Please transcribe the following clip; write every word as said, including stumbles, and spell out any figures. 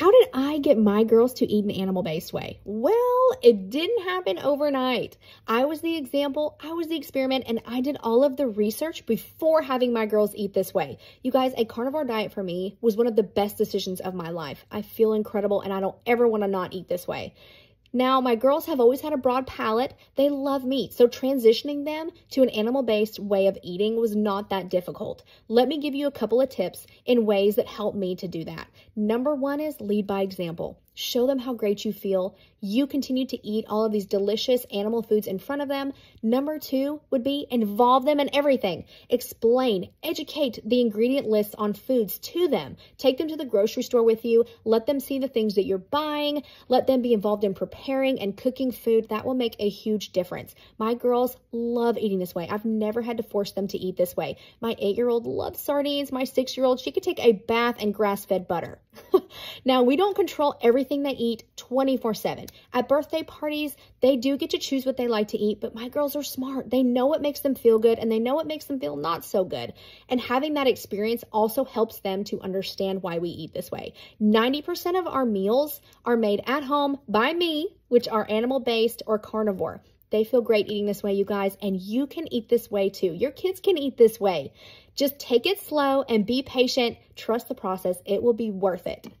How did I get my girls to eat an animal-based way? Well, it didn't happen overnight. I was the example, I was the experiment, and I did all of the research before having my girls eat this way. You guys, a carnivore diet for me was one of the best decisions of my life. I feel incredible, and I don't ever want to not eat this way. Now, my girls have always had a broad palate. They love meat, so transitioning them to an animal-based way of eating was not that difficult. Let me give you a couple of tips in ways that helped me to do that. Number one is lead by example. Show them how great you feel. You continue to eat all of these delicious animal foods in front of them. Number two would be involve them in everything. Explain, educate the ingredient lists on foods to them. Take them to the grocery store with you. Let them see the things that you're buying. Let them be involved in preparing and cooking food. That will make a huge difference. My girls love eating this way. I've never had to force them to eat this way. My eight-year-old loves sardines. My six-year-old, she could take a bath in grass-fed butter. Now, we don't control everything they eat twenty-four seven. At birthday parties, they do get to choose what they like to eat, but my girls are smart. They know what makes them feel good, and they know what makes them feel not so good. And having that experience also helps them to understand why we eat this way. ninety percent of our meals are made at home by me, which are animal-based or carnivore. They feel great eating this way, you guys, and you can eat this way too. Your kids can eat this way. Just take it slow and be patient. Trust the process. It will be worth it.